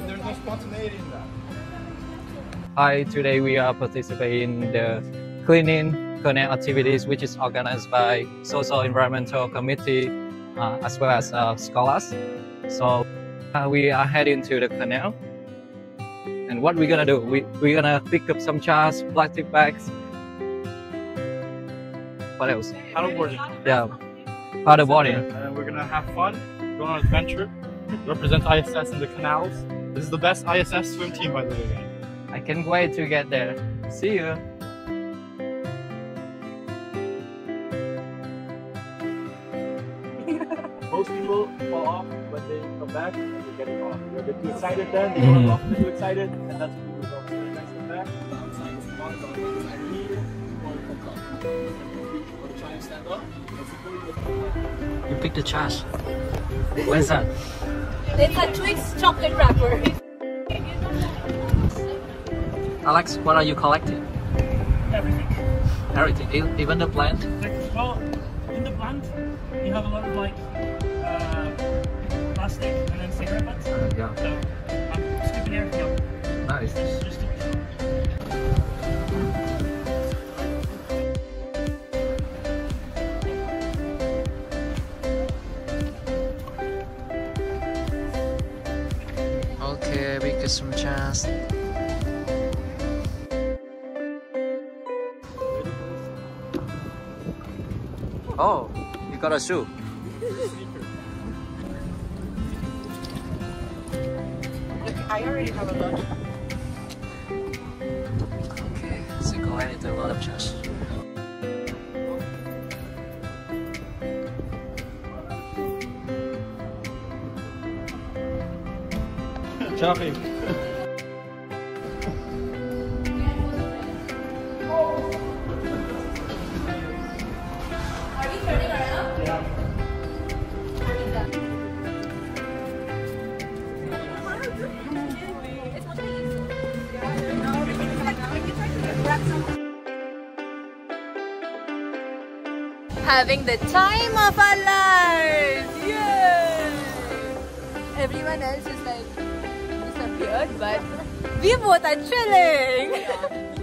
and there's no spontaneity in that. Hi, today we are participating in the Cleaning Connect activities, which is organized by Social Environmental Committee as well as scholars. So we are heading to the canal. And what we're gonna do, we're gonna pick up some jars, plastic bags. What else? Paddleboarding. Yeah, paddleboarding. And we're gonna have fun, go on an adventure, represent ISS in the canals. This is the best ISS swim team, by the way. I can't wait to get there. See you. Most people fall off when they come back and they're getting off. They're a bit too excited then, they get off too excited, and that's when we go to the next one back. You picked the trash. Where's that? It's a Twix chocolate wrapper. Alex, what are you collecting? Everything. Everything, even the plant? Well, in the plant, you have a lot of like plastic and then cigarette butts. Yeah. So I'm skipping everything up. Nice. Just okay, we get some chance. Oh, you got a shoe. Look, I already have a lot. Okay, so go ahead and do a lot of trash. Shopping. Having the time of our lives! Yay! Everyone else is like disappeared, but we both are chilling! Yeah.